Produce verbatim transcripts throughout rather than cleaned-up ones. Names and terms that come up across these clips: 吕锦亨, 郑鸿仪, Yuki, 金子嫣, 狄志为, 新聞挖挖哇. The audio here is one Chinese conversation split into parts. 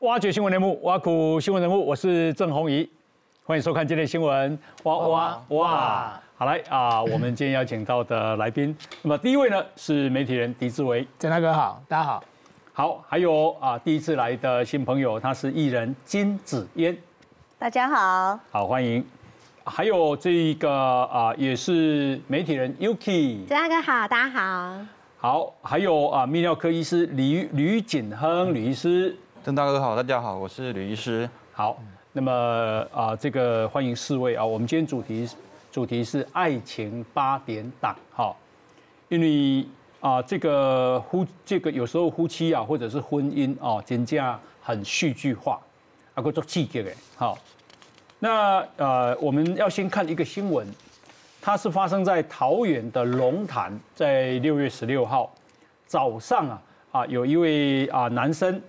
挖掘新闻内幕，挖苦新闻人物，我是郑鸿仪，欢迎收看今天的新闻挖挖哇！好来啊，我们今天邀请到的来宾，那么第一位呢是媒体人狄志为，郑大哥好，大家好，好，还有啊第一次来的新朋友，他是艺人金子嫣，大家好，好欢迎，还有这一个啊也是媒体人 Yuki， 郑大哥好，大家好，好，还有啊泌尿科医师吕吕锦亨吕医师。 郑大哥好，大家好，我是吕医师。好，那么啊、呃，这个欢迎四位啊、哦。我们今天主题主题是爱情八点档，好、哦，因为啊、呃，这个夫这个有时候夫妻啊，或者是婚姻啊，真正很戏剧化，啊，够做刺激的。好、哦，那呃，我们要先看一个新闻，它是发生在桃园的龙潭，在六月十六号早上啊啊，有一位啊男生。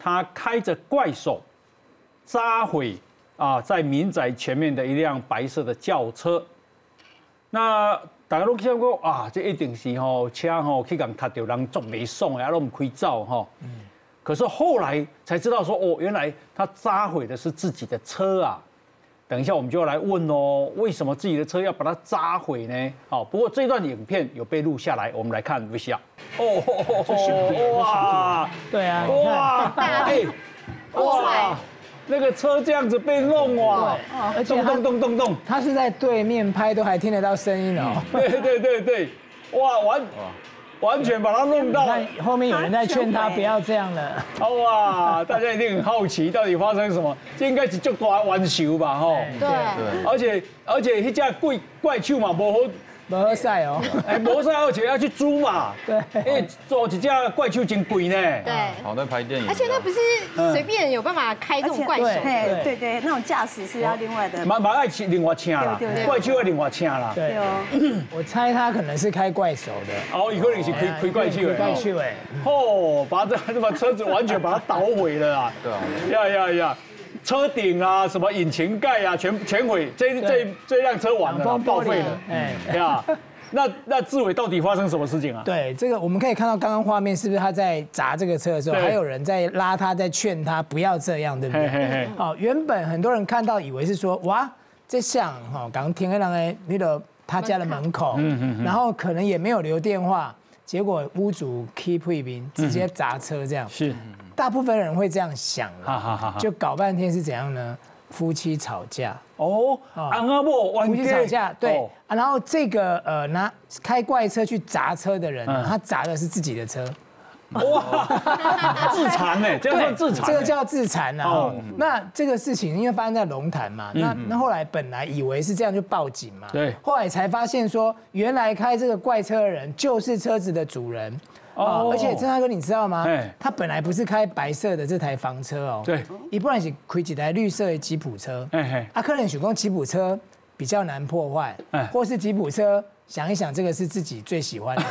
他开着怪手，砸毁啊，在民宅前面的一辆白色的轿车。那大家都想讲啊，这一定是吼车吼去共踢到人足没爽的，啊，拢唔开走吼。嗯、可是后来才知道说，哦，原来他砸毁的是自己的车啊。等一下我们就要来问哦，为什么自己的车要把它砸毁呢？好、哦，不过这段影片有被录下来，我们来看一下。 哦，哇，对啊，哇，哎，哇，那个车这样子被弄哇，而且咚咚咚咚，他是在对面拍，都还听得到声音哦。对对对对，哇，完完全把他弄到后面有人在劝他不要这样了。哇，大家一定很好奇到底发生什么，这应该是足大冤仇吧？吼，对，而且而且那架怪怪手嘛，无好。 摩托赛哦，哎，摩托赛而且要去租嘛，对，因为做一架怪兽真贵呢，对，好在拍电影，而且那不是随便有办法开这种怪兽，对对对，那种驾驶是要另外的，蛮蛮爱另外请啦，怪兽要另外请啦，对哦，我猜他可能是开怪兽的，哦，有可能是开开怪兽，怪兽哎，哦，把这把车子完全把它捣毁了啊，对啊，呀呀呀。 车顶啊，什么引擎盖啊，全全毁，这这这辆车完了，报废了，哎呀，那那志伟到底发生什么事情啊？对，这个我们可以看到刚刚画面，是不是他在砸这个车的时候，还有人在拉他，在劝他不要这样，对不对？好、哦，原本很多人看到以为是说，哇，这像哈，刚停在那个那个他家的门口，嗯嗯，然后可能也没有留电话，结果屋主 keep 一兵，直接砸车这样，嗯、是。 大部分人会这样想了，就搞半天是怎样呢？夫妻吵架哦，夫妻吵架对，然后这个呃拿开怪车去砸车的人，他砸的是自己的车，哇，自残哎，这叫自残，这个叫自残啊。那这个事情因为发生在龙潭嘛，那那后来本来以为是这样就报警嘛，对，后来才发现说原来开这个怪车的人就是车子的主人。 哦，而且郑大哥，你知道吗？他本来不是开白色的这台房车哦，对，一般是开几台绿色的吉普车。哎嘿，阿克人选工吉普车比较难破坏，或是吉普车想一想，这个是自己最喜欢的，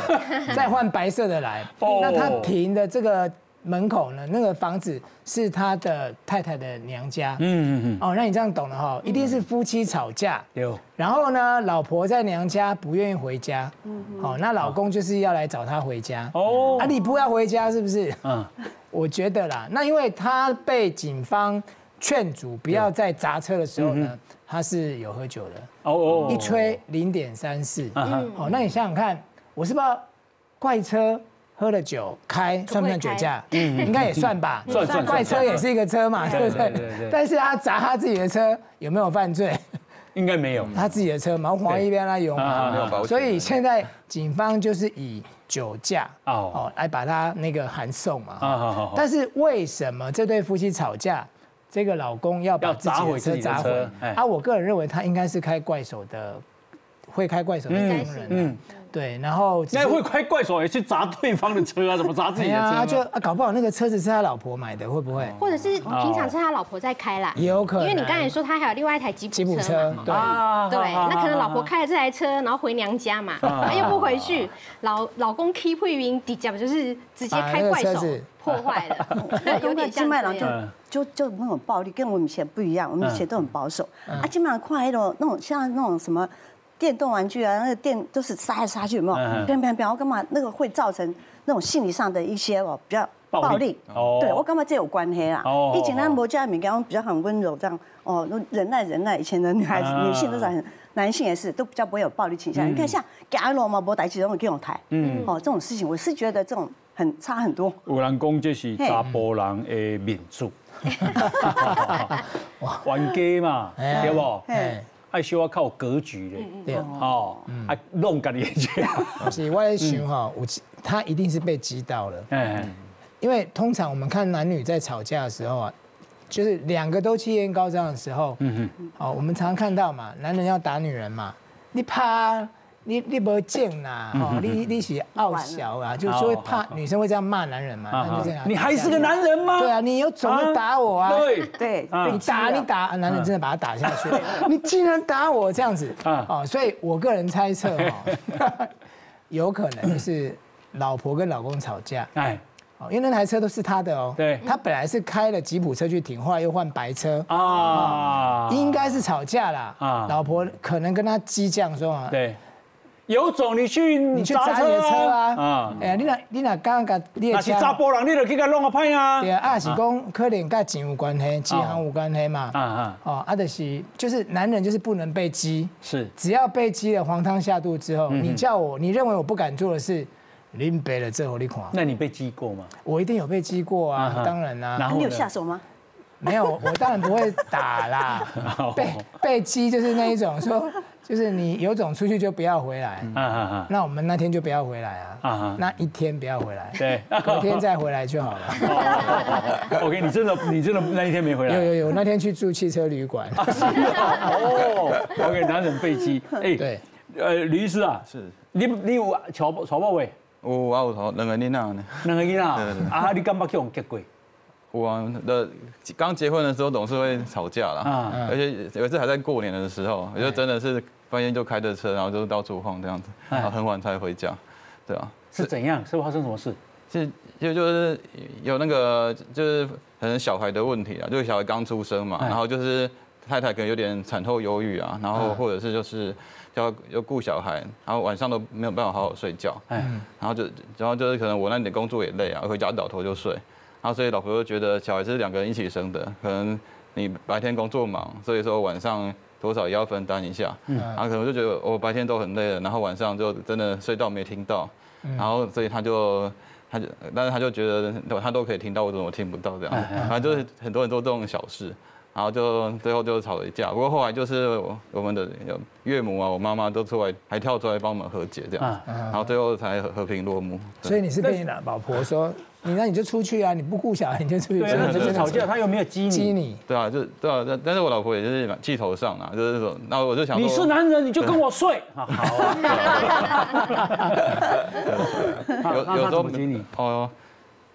再换白色的来。那他停的这个门口呢，那个房子是他的太太的娘家。嗯嗯嗯。哦，那你这样懂了哈，一定是夫妻吵架。有。然后呢，老婆在娘家不愿意回家。嗯。好，那老公就是要来找她回家。哦。啊，你不要回家是不是？嗯。我觉得啦，那因为他被警方劝阻不要再砸车的时候呢，他是有喝酒的。哦哦。一吹零点三四。嗯。哦，那你想想看，我是不是怪车？ 喝了酒开算不算酒驾？嗯，应该也算吧。算算，怪车也是一个车嘛，对不对？但是他砸他自己的车有没有犯罪？应该没有。他自己的车嘛，黄一边他有嘛，所以现在警方就是以酒驾哦来把他那个函送嘛。啊但是为什么这对夫妻吵架，这个老公要把自己的车砸毁？啊，我个人认为他应该是开怪手的，会开怪手的工人。嗯。对，然后那会开怪手也去砸对方的车啊，怎么砸自己的车？啊，就啊，搞不好那个车子是他老婆买的，会不会？或者是平常是他老婆在开啦，也有可能。因为你刚才也说他还有另外一台吉普车嘛，对对，那可能老婆开了这台车，然后回娘家嘛，又不回去，老老公 keep 云底讲就是直接开怪手。 破坏了，有点像这样，就就就那种暴力，跟我们以前不一样，我们以前都很保守。啊，基本上看那种那种像那种什么电动玩具啊，那个电都是杀来杀去，有没有？砰砰砰！我干嘛那个会造成那种心理上的一些哦比较暴力。哦，对我干嘛这有关系啦？哦，以前咱婆家敏感，比较很温柔这样哦，忍耐忍耐。以前的女孩子、女性都是很，男性也是都比较不会有暴力倾向。你看像假罗嘛，无代志，我给我抬。嗯，哦，这种事情我是觉得这种。 很差很多。有人讲这是查甫人的民主，玩家嘛，对不？爱小可靠格局嘞，对哦，啊，弄个眼睛。是，我在想哈，我他一定是被击倒了，嗯，因为通常我们看男女在吵架的时候啊，就是两个都气焰高涨的时候，嗯嗯，哦，我们常看到嘛，男人要打女人嘛，你怕。 你你不敬啦，哦，你你是傲小啊，就就会怕女生会这样骂男人嘛，那就这样。你还是个男人吗？对啊，你有种就打我啊！对对，你打你打，男人真的把他打下去。你竟然打我这样子哦，所以我个人猜测哦，有可能就是老婆跟老公吵架，哎，哦，因为那台车都是他的哦，对，他本来是开了吉普车去停，后来又换白车啊，应该是吵架啦啊，老婆可能跟他激将说啊，对。 有种你去你去砸你的车啊！啊，哎，你那你那刚刚你那是查甫人，你就去给弄个歹啊！对啊，啊是讲可能跟钱有关系，钱行有关系嘛。啊啊哦，啊就是就是男人就是不能被激，是只要被激了黄汤下肚之后，你叫我你认为我不敢做的事，林北了之后你看。那你被激过吗？我一定有被激过啊，当然啦。你有下手吗？没有，我当然不会打啦。被被激就是那一种说。 就是你有种出去就不要回来，那我们那天就不要回来啊，那一天不要回来，对，隔天再回来就好了。OK， 你真的你真的那一天没回来？有有有，那天去住汽车旅馆。哦 ，OK， 男人被激，哎，对，呃，吕医师啊，是，你你有吵吵过未？有啊，有吵，两个囡仔呢。两个囡仔，啊，你敢捌去用结过？ 我的刚结婚的时候总是会吵架啦，而且有一次还在过年的时候，我就真的是半夜就开着车，然后就到处晃这样子，然后很晚才回家，对啊。是怎样？是发生什么事？是就就是有那个就是可能小孩的问题啊，就是小孩刚出生嘛，然后就是太太可能有点产后忧郁啊，然后或者是就是要要顾小孩，然后晚上都没有办法好好睡觉，然后就然后就是可能我那点工作也累啊，回家倒头就睡。 然后，所以老婆就觉得小孩是两个人一起生的，可能你白天工作忙，所以说晚上多少也要分担一下。嗯，然后可能就觉得我白天都很累了，然后晚上就真的睡到没听到，然后所以他就他就，但是他就觉得他都可以听到，我怎么听不到这样？反正就是很多人都这种小事，然后就最后就吵了一架。不过后来就是我们的岳母啊，我妈妈都出来，还跳出来帮我们和解这样，然后最后才和平落幕。所以你是被你老婆说？ 你那你就出去啊！你不顾小孩你就出去。对，那只是吵架，他又没有激你。激你。对啊，就对啊，但但是我老婆也就是气头上啊，就是说，那我就想。你是男人，你就跟我睡。好。有有时候激你哦，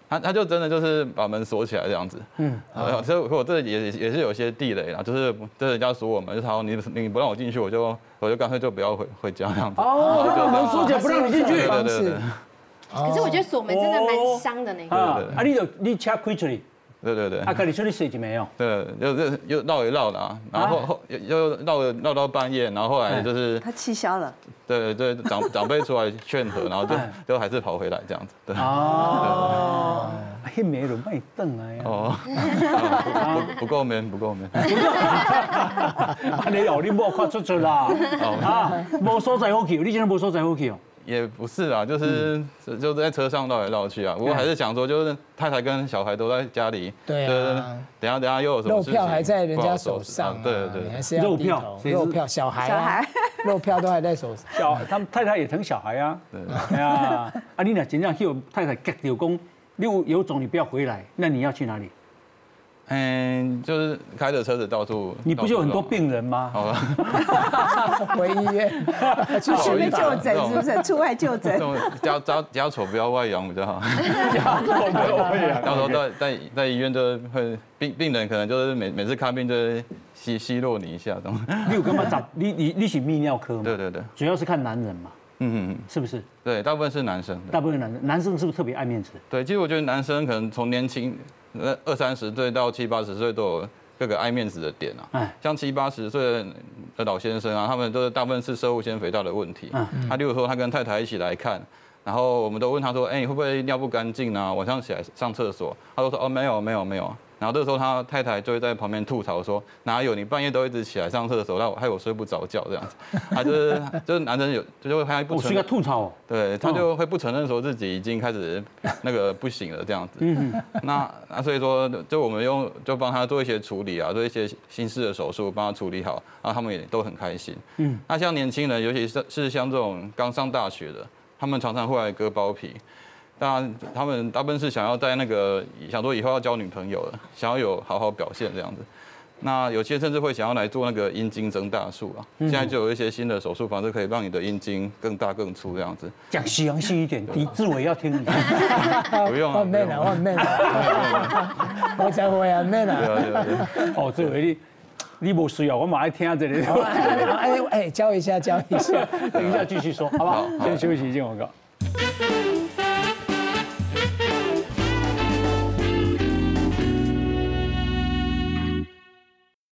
他他就真的就是把门锁起来这样子。嗯。啊，所以我这也也是有些地雷啦，就是就是人家锁我门，就好你你不让我进去，我就我就干脆就不要回回家这样子。哦，把门锁起来不让你进去。对对对。 可是我觉得锁门真的蛮伤的呢。啊，啊，你就你车开出去，对对对，啊，跟你出去睡就没有。对，又又绕一绕的啊，然后后又绕绕到半夜，然后后来就是他气消了。对对对，长长辈出来劝和，然后就就还是跑回来这样子。对。哦，黑梅罗卖凳啊。哦，不够面，不够面。啊，你后你莫看出出啦，啊，无所在好去，你真的无所在好去哦。 也不是啦，就是就在车上绕来绕去啊。我还是想说，就是太太跟小孩都在家里，对啊，等下等下又有什么？肉票还在人家手上，对对，肉票肉票小孩小孩肉票都还在手上，小他们太太也疼小孩啊，对啊，啊你俩怎样？有太太有功，你有种你不要回来，那你要去哪里？嗯，就是开着车子到处。你不就很多病人吗？好了，回医院，出去就诊是不是？出外就诊。家家家丑不要外扬比较好。家丑不要外扬。到时候在在在医院就会病病人可能就是每每次看病就是奚奚落你一下，懂吗？你有干嘛？你你你是泌尿科吗？对对对，主要是看男人嘛。 嗯嗯是不是？对，大部分是男生。大部分男生，男生是不是特别爱面子？对，其实我觉得男生可能从年轻，呃二三十岁到七八十岁都有各个爱面子的点啊。哎，像七八十岁的老先生啊，他们都是大部分是射物腺肥大的问题。嗯嗯。他例如说，他跟太太一起来看，然后我们都问他说：“哎，你会不会尿不干净啊？晚上起来上厕所？”他都说：“哦，没有，没有，没有。” 然后这时候他太太就会在旁边吐槽说：“哪有你半夜都一直起来上厕所，让我害我睡不着觉这样子。”他就是就是男人有就是他不承认，我是个吐槽，对他就会不承认说自己已经开始那个不行了这样子。嗯，那那所以说就我们用就帮他做一些处理啊，做一些心室的手术帮他处理好，然后他们也都很开心。嗯，那像年轻人，尤其是是像这种刚上大学的，他们常常会来割包皮。 那他们大部分是想要在那个想说以后要交女朋友了，想要有好好表现这样子。那有些甚至会想要来做那个阴茎增大术啊，现在就有一些新的手术方式可以让你的阴茎更大更粗这样子。讲详细一点，你志伟要听一下。不用啊，我 man 啊，我 man 啊，我才会啊 man 啊。对啊对啊对。哦，志伟你。 你不需要，我马上听这里。哎哎，教一下，教一下，等一下继续说，好不好？先休息一下，我告。